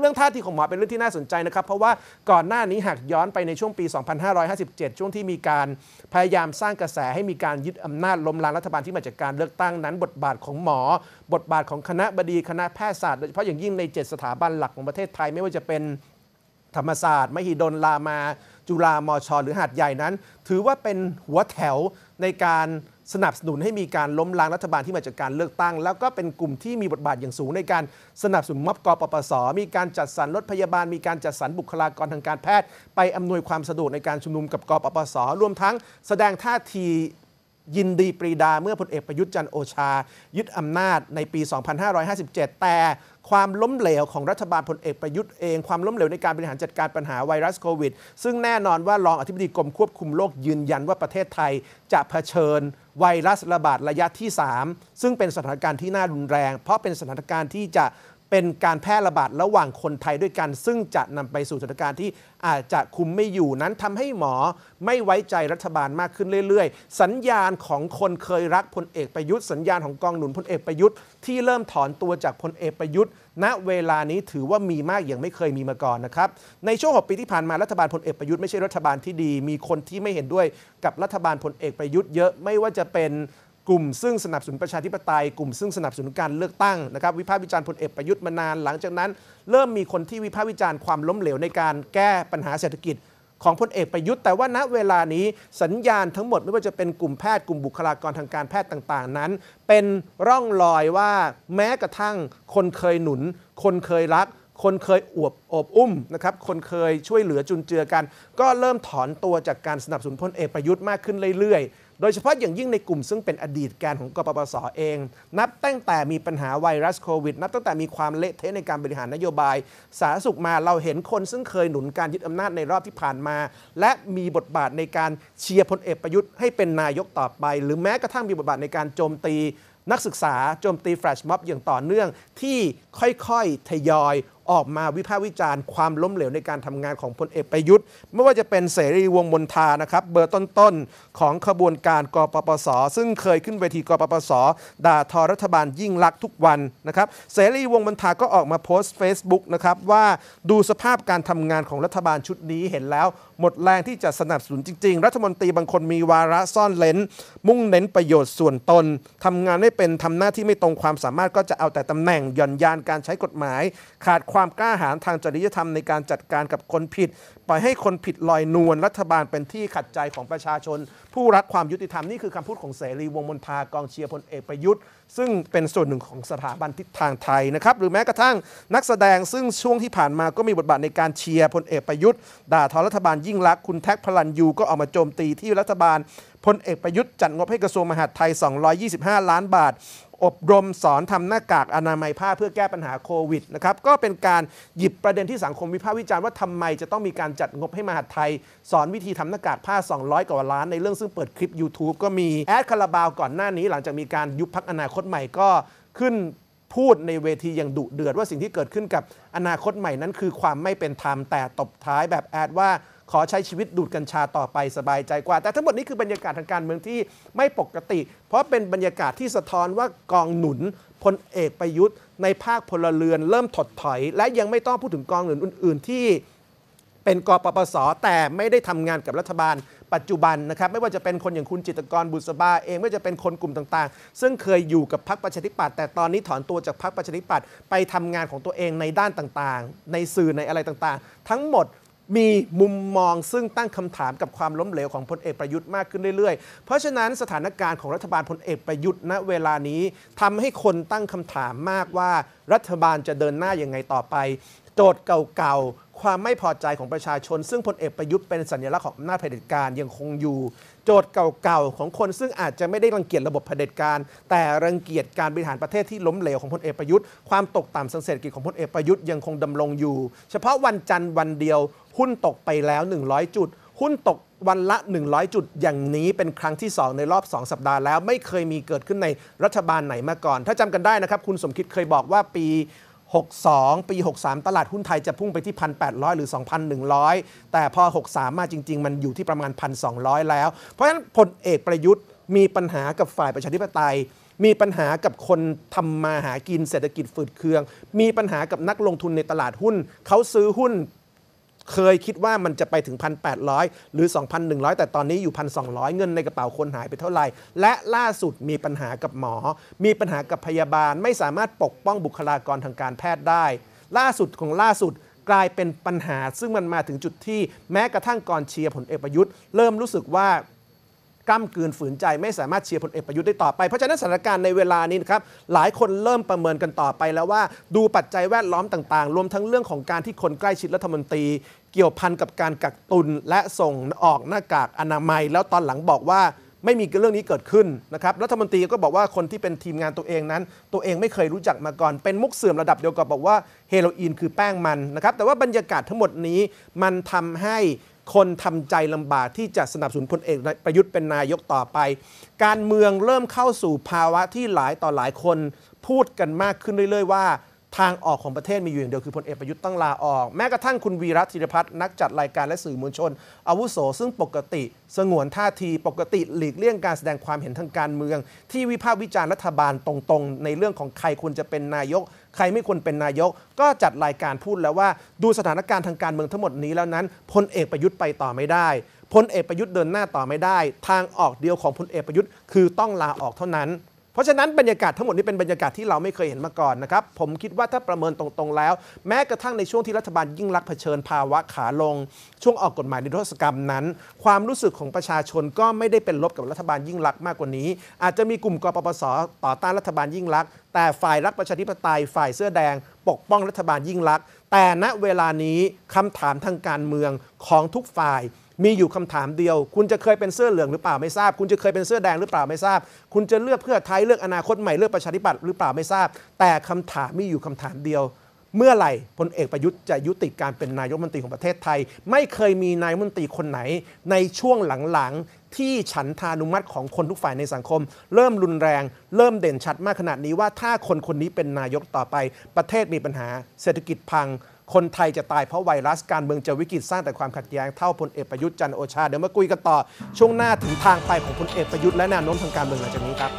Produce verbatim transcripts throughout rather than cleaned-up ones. เรื่องท่าทีของหมอเป็นเรื่องที่น่าสนใจนะครับเพราะว่าก่อนหน้านี้หากย้อนไปในช่วงปีสองพันห้าร้อยห้าสิบเจ็ดช่วงที่มีการพยายามสร้างกระแสให้มีการยึดอำนาจล้มล้างรัฐบาลที่มาจากการเลือกตั้งนั้นบทบาทของหมอบทบาทของคณะบดีคณะแพทยศาสตร์โดยเฉพาะอย่างยิ่งในเจ็ดสถาบันหลักของประเทศไทยไม่ว่าจะเป็นธรรมศาสตร์มหิดลรามาจุฬามช.หรือหาดใหญ่นั้นถือว่าเป็นหัวแถวในการสนับสนุนให้มีการล้มล้างรัฐบาลที่มาจากการเลือกตั้งแล้วก็เป็นกลุ่มที่มีบทบาทอย่างสูงในการสนับสนุนม็อบกปปส.มีการจัดสรรรถพยาบาลมีการจัดสรรบุคลากรทางการแพทย์ไปอำนวยความสะดวกในการชุมนุมกับกปปส.รวมทั้งแสดงท่าทียินดีปรีดาเมื่อพลเอกประยุทธ์จันทร์โอชายึดอำนาจในปีสองพันห้าร้อยห้าสิบเจ็ดแต่ความล้มเหลวของรัฐบาลพลเอกประยุทธ์เองความล้มเหลวในการบริหารจัดการปัญหาไวรัสโควิดซึ่งแน่นอนว่ารองอธิบดีกรมควบคุมโรคยืนยันว่าประเทศไทยจะเผชิญไวรัสระบาดระยะที่สามซึ่งเป็นสถานการณ์ที่น่ารุนแรงเพราะเป็นสถานการณ์ที่จะเป็นการแพร่ระบาดระหว่างคนไทยด้วยกันซึ่งจะนำไปสู่สถานการณ์ที่อาจจะคุมไม่อยู่นั้นทำให้หมอไม่ไว้ใจรัฐบาลมากขึ้นเรื่อยๆสัญญาณของคนเคยรักพลเอกประยุทธ์สัญญาณของกองหนุนพลเอกประยุทธ์ที่เริ่มถอนตัวจากพลเอกประยุทธ์ณเวลานี้ถือว่ามีมากอย่างไม่เคยมีมาก่อนนะครับในช่วงหกปีที่ผ่านมารัฐบาลพลเอกประยุทธ์ไม่ใช่รัฐบาลที่ดีมีคนที่ไม่เห็นด้วยกับรัฐบาลพลเอกประยุทธ์เยอะไม่ว่าจะเป็นกลุ่มซึ่งสนับสนุนประชาธิปไตยกลุ่มซึ่งสนับสนุนการเลือกตั้งนะครับวิพากษ์วิจารณ์พลเอกประยุทธ์มานานหลังจากนั้นเริ่มมีคนที่วิพากษ์วิจารณ์ความล้มเหลวในการแก้ปัญหาเศรษฐกิจของพลเอกประยุทธ์แต่ว่าณเวลานี้สัญญาณทั้งหมดไม่ว่าจะเป็นกลุ่มแพทย์กลุ่มบุคลากรทางการแพทย์ต่างๆนั้นเป็นร่องรอยว่าแม้กระทั่งคนเคยหนุนคนเคยรักคนเคยอวบอบอุ้มนะครับคนเคยช่วยเหลือจุนเจือกันก็เริ่มถอนตัวจากการสนับสนุนพลเอกประยุทธ์มากขึ้นเรื่อยๆโดยเฉพาะอย่างยิ่งในกลุ่มซึ่งเป็นอดีตแกนของกปปส.เองนับตั้งแต่มีปัญหาไวรัสโควิดนับตั้งแต่มีความเละเทะในการบริหารนโยบายสาธารณสุขมาเราเห็นคนซึ่งเคยหนุนการยึดอำนาจในรอบที่ผ่านมาและมีบทบาทในการเชียร์พลเอกประยุทธ์ให้เป็นนายกต่อไปหรือแม้กระทั่งมีบทบาทในการโจมตีนักศึกษาโจมตีแฟลชม็อบอย่างต่อเนื่องที่ค่อยๆทยอยออกมาวิพากษ์วิจารณ์ความล้มเหลวในการทำงานของพลเอกประยุทธ์ไม่ว่าจะเป็นเสรีวงศ์มนทานะครับเบอร์ต้นๆของขบวนการกปปส.ซึ่งเคยขึ้นเวทีกปปส.ด่าทอรัฐบาลยิ่งลักษณ์ทุกวันนะครับเสรีวงศ์มนทาก็ออกมาโพสต์ Facebook นะครับว่าดูสภาพการทำงานของรัฐบาลชุดนี้เห็นแล้วหมดแรงที่จะสนับสนุนจริงๆรัฐมนตรีบางคนมีวาระซ่อนเล้นมุ่งเน้นประโยชน์ส่วนตนทำงานไม่เป็นทำหน้าที่ไม่ตรงความสามารถก็จะเอาแต่ตำแหน่งหย่อนยานการใช้กฎหมายขาดความกล้าหาญทางจริยธรรมในการจัดการกับคนผิดปล่อยให้คนผิดลอยนวลรัฐบาลเป็นที่ขัดใจของประชาชนผู้รักความยุติธรรมนี่คือคำพูดของเสรีวงศ์มนทากองเชียร์พลเอกประยุทธ์ซึ่งเป็นส่วนหนึ่งของสถาบันทิศทางไทยนะครับหรือแม้กระทั่งนักแสดงซึ่งช่วงที่ผ่านมาก็มีบทบาทในการเชียร์พลเอกประยุทธ์ด่าทอรัฐบาลยิ่งลักษณ์คุณแท็กพลันยูก็ออกมาโจมตีที่รัฐบาลพลเอกประยุทธ์จัดงบให้กระทรวงมหาดไทยสองร้อยยี่สิบห้าล้านบาทอบรมสอนทำหน้ากากอนามัยผ้าเพื่อแก้ปัญหาโควิดนะครับก็เป็นการหยิบประเด็นที่สังคมวิพากษ์วิจารณ์ว่าทำไมจะต้องมีการจัดงบให้มหาดไทยสอนวิธีทำหน้ากากผ้าสองร้อยกว่าล้านในเรื่องซึ่งเปิดคลิป ยูทูบ ก็มีแอดคาราบาวก่อนหน้านี้หลังจากมีการยุบพรรคอนาคตใหม่ก็ขึ้นพูดในเวทีอย่างดุเดือดว่าสิ่งที่เกิดขึ้นกับอนาคตใหม่นั้นคือความไม่เป็นธรรมแต่ตบท้ายแบบแอดว่าขอใช้ชีวิตดูดกัญชาต่อไปสบายใจกว่าแต่ทั้งหมดนี้คือบรรยากาศทางการเมืองที่ไม่ปกติเพราะเป็นบรรยากาศที่สะท้อนว่ากองหนุนพลเอกประยุทธ์ในภาคพลเรือนเริ่มถดถอยและยังไม่ต้องพูดถึงกองหนุนอื่นๆที่เป็นกปปส.แต่ไม่ได้ทำงานกับรัฐบาลปัจจุบันนะครับไม่ว่าจะเป็นคนอย่างคุณจิตรกรบุษบาเองไม่ว่าจะเป็นคนกลุ่มต่างๆซึ่งเคยอยู่กับพรรคประชาธิปัตย์แต่ตอนนี้ถอนตัวจากพรรคประชาธิปัตย์ไปทำงานของตัวเองในด้านต่างๆในสื่อในอะไรต่างๆทั้งหมดมีมุมมองซึ่งตั้งคำถามกับความล้มเหลวของพลเอกประยุทธ์มากขึ้นเรื่อยๆเพราะฉะนั้นสถานการณ์ของรัฐบาลพลเอกประยุทธ์ณเวลานี้ทำให้คนตั้งคำถามมากว่ารัฐบาลจะเดินหน้ายังไงต่อไปโจทย์เก่าๆความไม่พอใจของประชาชนซึ่งพลเอกประยุทธ์เป็นสัญลักษณ์ของอำนาจเผด็จการยังคงอยู่โจทย์เก่าๆของคนซึ่งอาจจะไม่ได้รังเกียจระบบเผด็จการแต่รังเกียจการบริหารประเทศที่ล้มเหลวของพลเอกประยุทธ์ความตกต่ำทางเศรษฐกิจของพลเอกประยุทธ์ยังคงดำรงอยู่เฉพาะวันจันทร์วันเดียวหุ้นตกไปแล้วหนึ่งร้อยจุดหุ้นตกวันละหนึ่งร้อยจุดอย่างนี้เป็นครั้งที่สองในรอบสองสัปดาห์แล้วไม่เคยมีเกิดขึ้นในรัฐบาลไหนมาก่อนถ้าจำกันได้นะครับคุณสมคิดเคยบอกว่าปีหกสอง ปี หกสาม ตลาดหุ้นไทยจะพุ่งไปที่ หนึ่งพันแปดร้อย หรือ สองพันหนึ่งร้อย แต่พอ หกสาม มาจริงๆมันอยู่ที่ประมาณ หนึ่งพันสองร้อย แล้วเพราะฉะนั้นพลเอกประยุทธ์มีปัญหากับฝ่ายประชาธิปไตย มีปัญหากับคนทำมาหากินเศรษฐกิจฝืดเคืองมีปัญหากับนักลงทุนในตลาดหุ้นเขาซื้อหุ้นเคยคิดว่ามันจะไปถึง หนึ่งพันแปดร้อย หรือ สองพันหนึ่งร้อย แต่ตอนนี้อยู่ หนึ่งพันสองร้อย เงินในกระเป๋าคนหายไปเท่าไหร่และล่าสุดมีปัญหากับหมอมีปัญหากับพยาบาลไม่สามารถปกป้องบุคลากรทางการแพทย์ได้ล่าสุดของล่าสุดกลายเป็นปัญหาซึ่งมันมาถึงจุดที่แม้กระทั่งก่อนเชียร์ผลเอกประยุทธ์เริ่มรู้สึกว่ากล้ำกลืนฝืนใจไม่สามารถเชียร์พลเอกประยุทธ์ได้ต่อไปเพราะฉะนั้นสถานการณ์ในเวลานี้นะครับหลายคนเริ่มประเมินกันต่อไปแล้วว่าดูปัจจัยแวดล้อมต่างๆรวมทั้งเรื่องของการที่คนใกล้ชิดรัฐมนตรีเกี่ยวพันกับการกักตุนและส่งออกหน้ากากอนามัยแล้วตอนหลังบอกว่าไม่มีเรื่องนี้เกิดขึ้นนะครับรัฐมนตรีก็บอกว่าคนที่เป็นทีมงานตัวเองนั้นตัวเองไม่เคยรู้จักมาก่อนเป็นมุกเสื่อมระดับเดียวกับบอกว่าเฮโรอีนคือแป้งมันนะครับแต่ว่าบรรยากาศทั้งหมดนี้มันทำให้คนทำใจลำบากที่จะสนับสนุนพลเอกประยุทธ์เป็นนายกต่อไปการเมืองเริ่มเข้าสู่ภาวะที่หลายต่อหลายคนพูดกันมากขึ้นเรื่อยๆว่าทางออกของประเทศมีอยู่อย่างเดียวคือพลเอกประยุทธ์ต้องลาออกแม้กระทั่งคุณวีระธีรพัฒน์นักจัดรายการและสื่อมวลชนอาวุโสซึ่งปกติสงวนท่าทีปกติหลีกเลี่ยงการแสดงความเห็นทางการเมืองที่วิพากษ์วิจารณ์รัฐบาลตรงๆในเรื่องของใครควรจะเป็นนายกใครไม่ควรเป็นนายกก็จัดรายการพูดแล้วว่าดูสถานการณ์ทางการเมืองทั้งหมดนี้แล้วนั้นพลเอกประยุทธ์ไปต่อไม่ได้พลเอกประยุทธ์เดินหน้าต่อไม่ได้ทางออกเดียวของพลเอกประยุทธ์คือต้องลาออกเท่านั้นเพราะฉะนั้นบรรยากาศทั้งหมดนี้เป็นบรรยากาศที่เราไม่เคยเห็นมาก่อนนะครับผมคิดว่าถ้าประเมินตรงๆแล้วแม้กระทั่งในช่วงที่รัฐบาลยิ่งลักษณ์เผชิญภาวะขาลงช่วงออกกฎหมายนิรโทษกรรมนั้นความรู้สึกของประชาชนก็ไม่ได้เป็นลบกับรัฐบาลยิ่งลักษณ์มากกว่านี้อาจจะมีกลุ่มกปปส.ต่อต้านรัฐบาลยิ่งลักษณ์แต่ฝ่ายรักประชาธิปไตยฝ่ายเสื้อแดงปกป้องรัฐบาลยิ่งลักษณ์แต่ณเวลานี้คำถามทางการเมืองของทุกฝ่ายมีอยู่คำถามเดียวคุณจะเคยเป็นเสื้อเหลืองหรือเปล่าไม่ทราบคุณจะเคยเป็นเสื้อแดงหรือเปล่าไม่ทราบคุณจะเลือกเพื่อไทยเลือกอนาคตใหม่เลือกประชาธิปัตย์หรือเปล่าไม่ทราบแต่คำถามมีอยู่คำถามเดียวเมื่อไหร่พลเอกประยุทธ์จะยุติการเป็นนายกรัฐมนตรีของประเทศไทยไม่เคยมีนายกรัฐมนตรีคนไหนในช่วงหลังๆที่ฉันทานุมัติของคนทุกฝ่ายในสังคมเริ่มรุนแรงเริ่มเด่นชัดมากขนาดนี้ว่าถ้าคนคนนี้เป็นนายกต่อไปประเทศมีปัญหาเศรษฐกิจพังคนไทยจะตายเพราะไวรัสการเมืองจะวิกฤตสร้างแต่ความขัดแย้งเท่าพลเอกประยุทธ์จันทร์โอชาเดี๋ยวมาคุยกันต่อช่วงหน้าถึงทางไปของพลเอกประยุทธ์และแนวโน้มทางการเมืองหลังจากนี้ครับ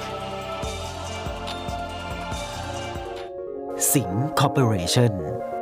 สิงห์คอร์ปอเรชั่น